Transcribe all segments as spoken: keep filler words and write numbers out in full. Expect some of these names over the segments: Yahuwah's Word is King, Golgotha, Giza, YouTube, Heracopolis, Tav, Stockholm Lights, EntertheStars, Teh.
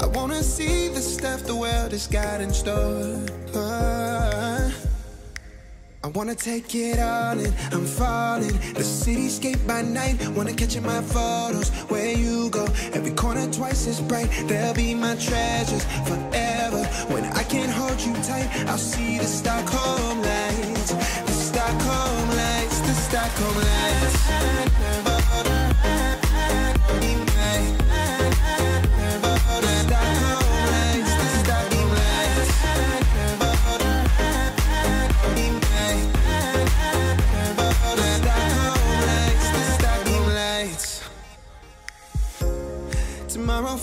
I wanna see the stuff the world has got in store. Oh, I wanna take it all in, I'm falling. The cityscape by night, wanna catch in my photos. Where you go, every corner twice as bright. They'll be my treasures forever. When I can't hold you tight, I'll see the Stockholm lights. The Stockholm lights, the Stockholm lights. Tomorrow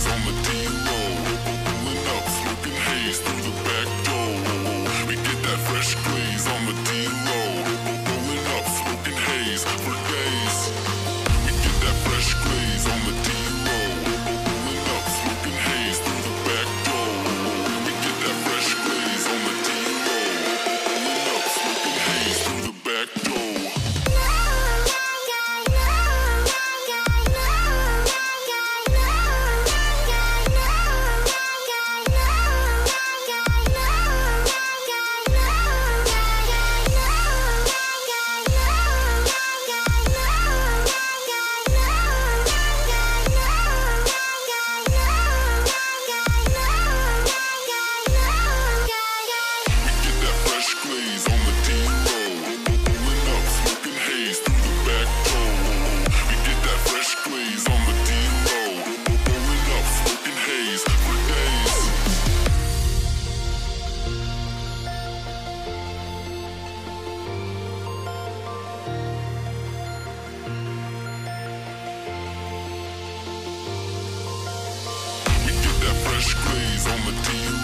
G's on the D O. Pulling up, smoking haze through the back door. We get that fresh glaze on the D O. Pulling up, smoking haze for days. We get that fresh glaze on the D O. Pulling up, smoking haze through the back door. We get that fresh glaze on the D O. Pulling up, smoking haze through the back door. Fresh glaze on the D O.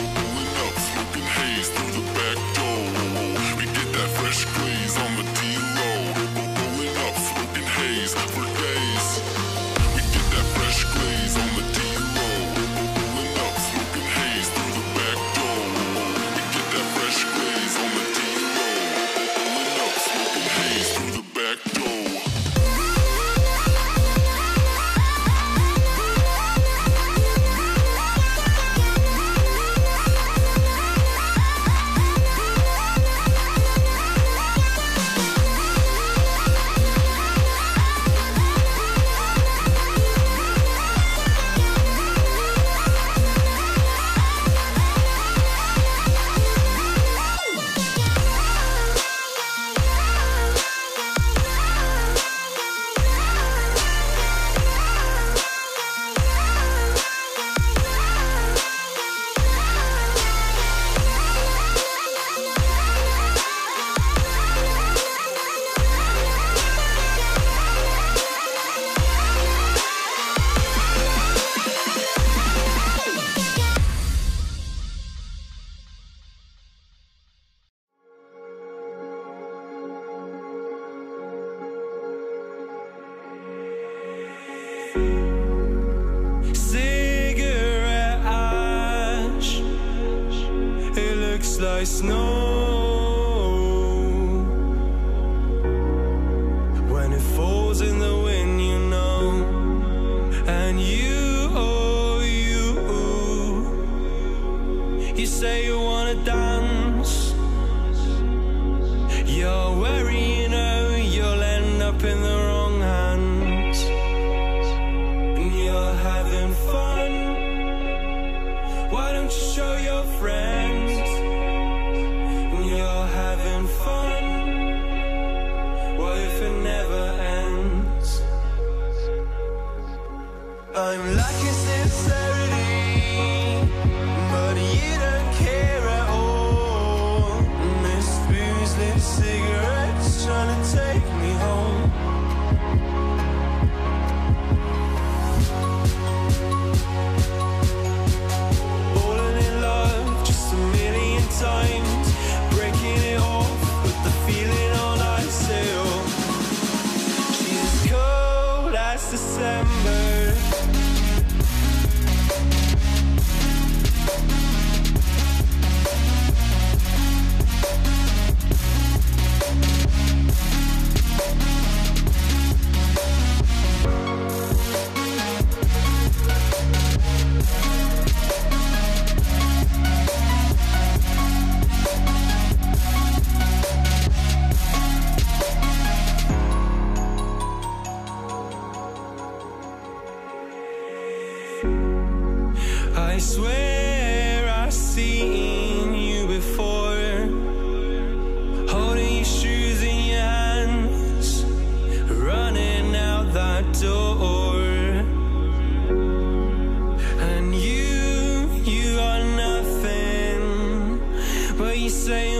Pulling up, smoking haze through the back door. We get that fresh glaze on the D O. Pulling up, smoking haze for days. We get that fresh glaze on the D O. Pulling up, smoking haze through the back door. We get that fresh glaze on the D O. Pulling up, smoking haze through the back door. Cigarette ash, it looks like snow when it falls in the wind, you know. And you, oh you, you say you wanna dance. You're worried, you know, you'll end up in the wrong hand. Having fun, why don't you show your friends? You're having fun, what if it never ends? I'm lacking sincerity, but you don't care at all. Miss booze, lit cigarettes, trying to take me home. Times, breaking it off with the feeling on ice. She's cold as December. I swear I've seen you before, holding your shoes in your hands, running out that door. And you, you are nothing, but you say